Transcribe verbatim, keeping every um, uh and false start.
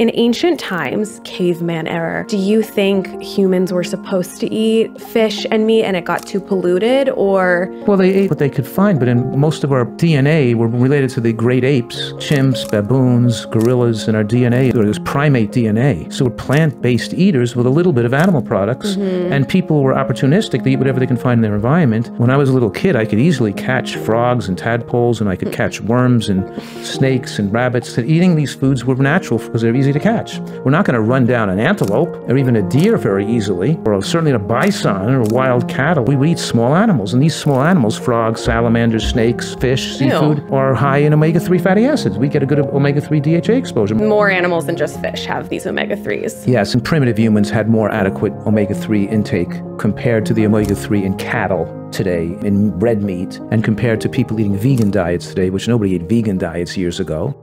In ancient times, caveman era, do you think humans were supposed to eat fish and meat and it got too polluted, or? Well, they ate what they could find, but in most of our D N A, we're related to the great apes, chimps, baboons, gorillas in our D N A. There's primate D N A. So we're plant-based eaters with a little bit of animal products, mm-hmm. and people were opportunistic to eat whatever they can find in their environment. When I was a little kid, I could easily catch frogs and tadpoles, and I could catch worms and snakes and rabbits. And eating these foods were natural because they're easy to catch. We're not going to run down an antelope or even a deer very easily, or certainly a bison or wild cattle. We would eat small animals, and these small animals, frogs, salamanders, snakes, fish, seafood, Ew. Are high in omega three fatty acids. We get a good omega three D H A exposure. More animals than just fish have these omega threes. Yes, and primitive humans had more adequate omega three intake compared to the omega three in cattle today, in red meat, and compared to people eating vegan diets today, which nobody ate vegan diets years ago.